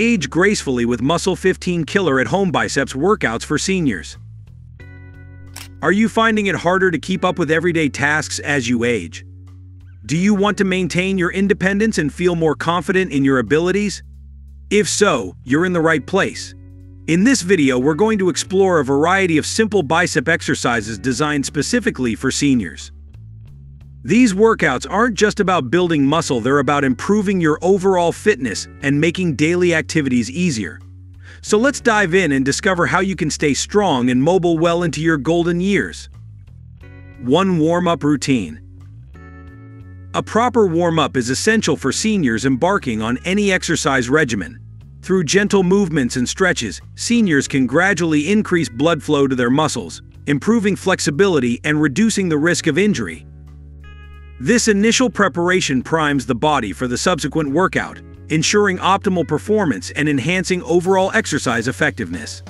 Age gracefully with Muscle 15 Killer at Home Biceps Workouts for Seniors. Are you finding it harder to keep up with everyday tasks as you age? Do you want to maintain your independence and feel more confident in your abilities? If so, you're in the right place. In this video, we're going to explore a variety of simple bicep exercises designed specifically for seniors. These workouts aren't just about building muscle, they're about improving your overall fitness and making daily activities easier. So let's dive in and discover how you can stay strong and mobile well into your golden years. 1. Warm-up routine. A proper warm-up is essential for seniors embarking on any exercise regimen. Through gentle movements and stretches, seniors can gradually increase blood flow to their muscles, improving flexibility and reducing the risk of injury. This initial preparation primes the body for the subsequent workout, ensuring optimal performance and enhancing overall exercise effectiveness.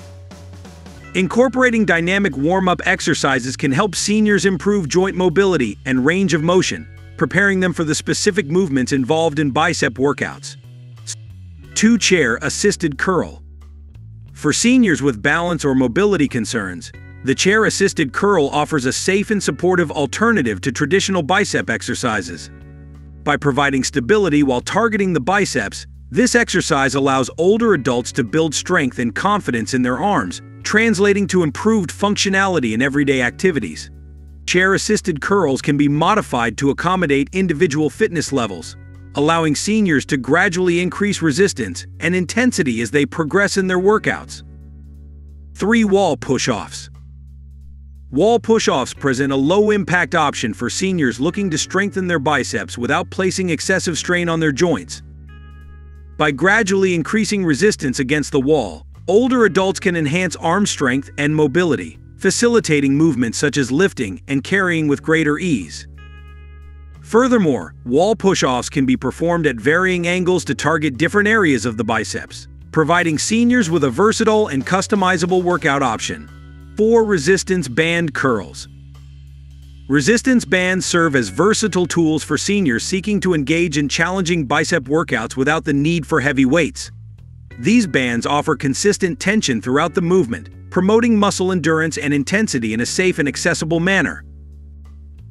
Incorporating dynamic warm-up exercises can help seniors improve joint mobility and range of motion, preparing them for the specific movements involved in bicep workouts. 2. Chair assisted curl. For seniors with balance or mobility concerns, the chair-assisted curl offers a safe and supportive alternative to traditional bicep exercises. By providing stability while targeting the biceps, this exercise allows older adults to build strength and confidence in their arms, translating to improved functionality in everyday activities. Chair-assisted curls can be modified to accommodate individual fitness levels, allowing seniors to gradually increase resistance and intensity as they progress in their workouts. 3. Wall push-offs. Wall push-offs present a low-impact option for seniors looking to strengthen their biceps without placing excessive strain on their joints. By gradually increasing resistance against the wall, older adults can enhance arm strength and mobility, facilitating movements such as lifting and carrying with greater ease. Furthermore, wall push-offs can be performed at varying angles to target different areas of the biceps, providing seniors with a versatile and customizable workout option. 4. Resistance band curls. Resistance bands serve as versatile tools for seniors seeking to engage in challenging bicep workouts without the need for heavy weights. These bands offer consistent tension throughout the movement, promoting muscle endurance and intensity in a safe and accessible manner.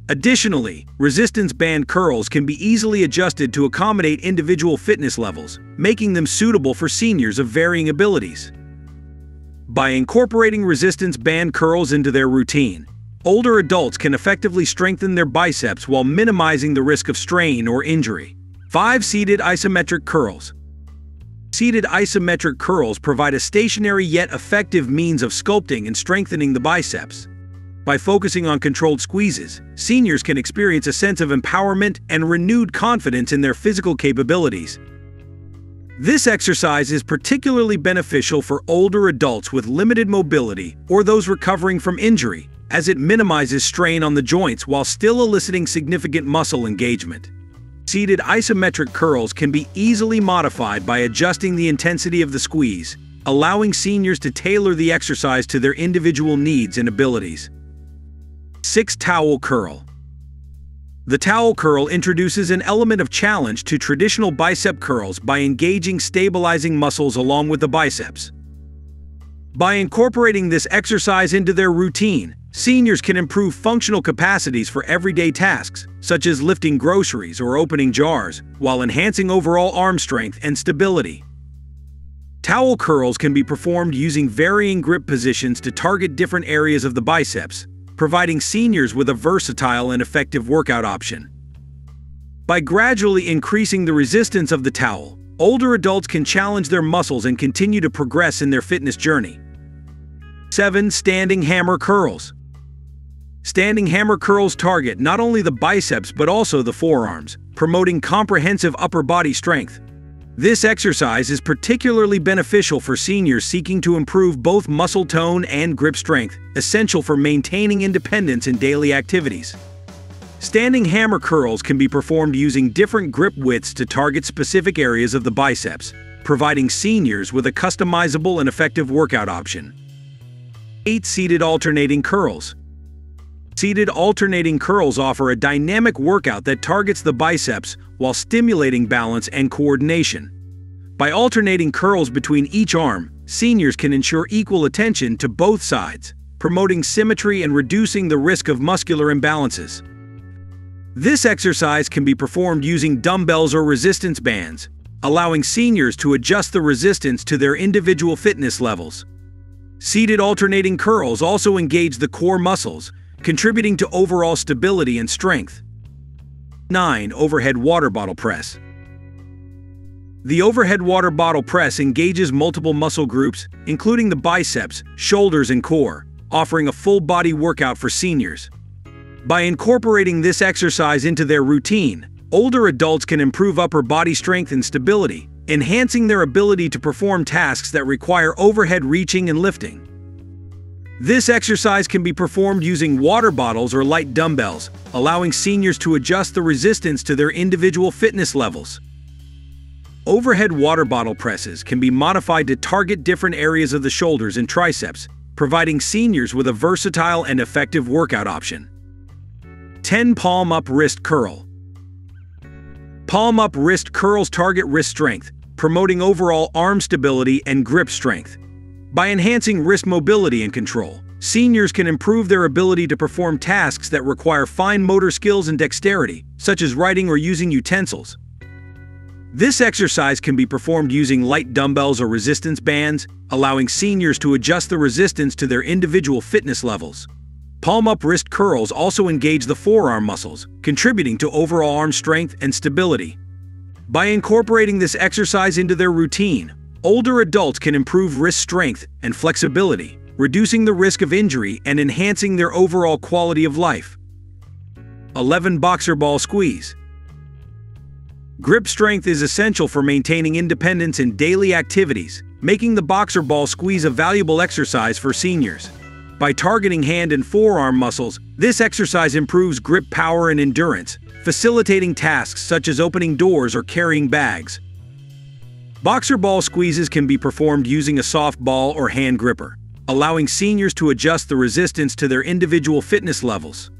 Additionally, resistance band curls can be easily adjusted to accommodate individual fitness levels, making them suitable for seniors of varying abilities. By incorporating resistance band curls into their routine, older adults can effectively strengthen their biceps while minimizing the risk of strain or injury. 5. Seated isometric curls. Seated isometric curls provide a stationary yet effective means of sculpting and strengthening the biceps. By focusing on controlled squeezes, seniors can experience a sense of empowerment and renewed confidence in their physical capabilities. This exercise is particularly beneficial for older adults with limited mobility or those recovering from injury, as it minimizes strain on the joints while still eliciting significant muscle engagement. Seated isometric curls can be easily modified by adjusting the intensity of the squeeze, allowing seniors to tailor the exercise to their individual needs and abilities. 6. Towel curl. The towel curl introduces an element of challenge to traditional bicep curls by engaging stabilizing muscles along with the biceps. By incorporating this exercise into their routine, seniors can improve functional capacities for everyday tasks, such as lifting groceries or opening jars, while enhancing overall arm strength and stability. Towel curls can be performed using varying grip positions to target different areas of the biceps, providing seniors with a versatile and effective workout option. By gradually increasing the resistance of the towel, older adults can challenge their muscles and continue to progress in their fitness journey. 7. Standing hammer curls. Standing hammer curls target not only the biceps but also the forearms, promoting comprehensive upper body strength. This exercise is particularly beneficial for seniors seeking to improve both muscle tone and grip strength, essential for maintaining independence in daily activities. Standing hammer curls can be performed using different grip widths to target specific areas of the biceps, providing seniors with a customizable and effective workout option. 8. Seated alternating curls. Seated alternating curls offer a dynamic workout that targets the biceps while stimulating balance and coordination. By alternating curls between each arm, seniors can ensure equal attention to both sides, promoting symmetry and reducing the risk of muscular imbalances. This exercise can be performed using dumbbells or resistance bands, allowing seniors to adjust the resistance to their individual fitness levels. Seated alternating curls also engage the core muscles, contributing to overall stability and strength. 9. Overhead water bottle press. The overhead water bottle press engages multiple muscle groups, including the biceps, shoulders, and core, offering a full-body workout for seniors. By incorporating this exercise into their routine, older adults can improve upper body strength and stability, enhancing their ability to perform tasks that require overhead reaching and lifting. This exercise can be performed using water bottles or light dumbbells, allowing seniors to adjust the resistance to their individual fitness levels. Overhead water bottle presses can be modified to target different areas of the shoulders and triceps, providing seniors with a versatile and effective workout option. 10. Palm-up wrist curl. Palm-up wrist curls target wrist strength, promoting overall arm stability and grip strength. By enhancing wrist mobility and control, seniors can improve their ability to perform tasks that require fine motor skills and dexterity, such as writing or using utensils. This exercise can be performed using light dumbbells or resistance bands, allowing seniors to adjust the resistance to their individual fitness levels. Palm-up wrist curls also engage the forearm muscles, contributing to overall arm strength and stability. By incorporating this exercise into their routine, older adults can improve wrist strength and flexibility, reducing the risk of injury and enhancing their overall quality of life. 11. Boxer ball squeeze. Grip strength is essential for maintaining independence in daily activities, making the boxer ball squeeze a valuable exercise for seniors. By targeting hand and forearm muscles, this exercise improves grip power and endurance, facilitating tasks such as opening doors or carrying bags. Boxer ball squeezes can be performed using a soft ball or hand gripper, allowing seniors to adjust the resistance to their individual fitness levels.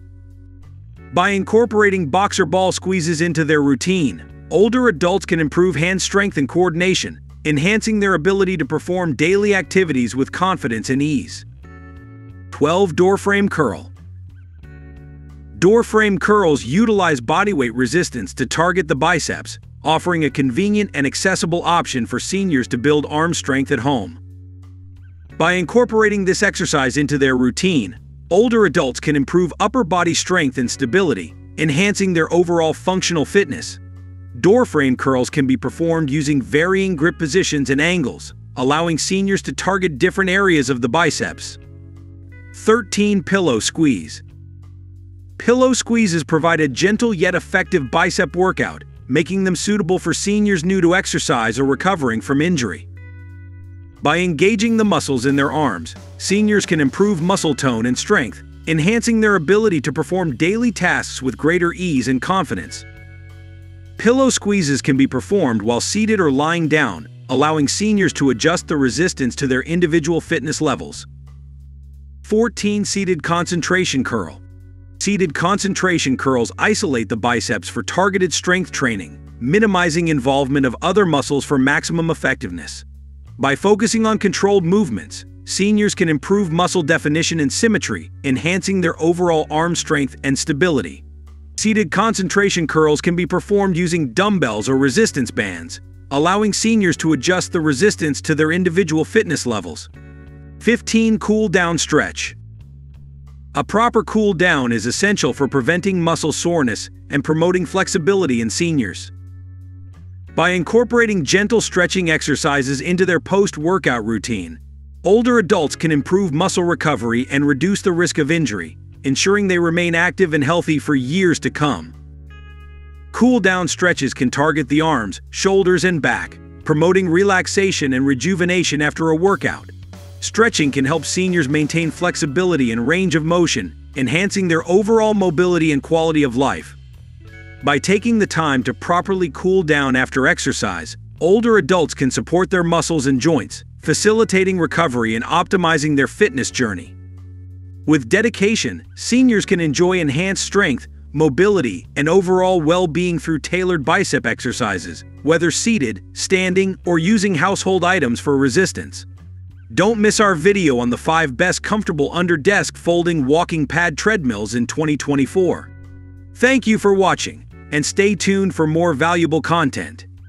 By incorporating boxer ball squeezes into their routine, older adults can improve hand strength and coordination, enhancing their ability to perform daily activities with confidence and ease. 12. Doorframe curl. Doorframe curls utilize bodyweight resistance to target the biceps, offering a convenient and accessible option for seniors to build arm strength at home. By incorporating this exercise into their routine, older adults can improve upper body strength and stability, enhancing their overall functional fitness. Doorframe curls can be performed using varying grip positions and angles, allowing seniors to target different areas of the biceps. 13. Pillow squeeze. Pillow squeezes provide a gentle yet effective bicep workout, making them suitable for seniors new to exercise or recovering from injury. By engaging the muscles in their arms, seniors can improve muscle tone and strength, enhancing their ability to perform daily tasks with greater ease and confidence. Pillow squeezes can be performed while seated or lying down, allowing seniors to adjust the resistance to their individual fitness levels. 14. Seated concentration curl. Seated concentration curls isolate the biceps for targeted strength training, minimizing involvement of other muscles for maximum effectiveness. By focusing on controlled movements, seniors can improve muscle definition and symmetry, enhancing their overall arm strength and stability. Seated concentration curls can be performed using dumbbells or resistance bands, allowing seniors to adjust the resistance to their individual fitness levels. 15. Cool down stretch. A proper cool down is essential for preventing muscle soreness and promoting flexibility in seniors. By incorporating gentle stretching exercises into their post-workout routine, older adults can improve muscle recovery and reduce the risk of injury, ensuring they remain active and healthy for years to come. Cool down stretches can target the arms, shoulders, and back, promoting relaxation and rejuvenation after a workout. Stretching can help seniors maintain flexibility and range of motion, enhancing their overall mobility and quality of life. By taking the time to properly cool down after exercise, older adults can support their muscles and joints, facilitating recovery and optimizing their fitness journey. With dedication, seniors can enjoy enhanced strength, mobility, and overall well-being through tailored bicep exercises, whether seated, standing, or using household items for resistance. Don't miss our video on the 5 best comfortable under-desk folding walking pad treadmills in 2024. Thank you for watching, and stay tuned for more valuable content.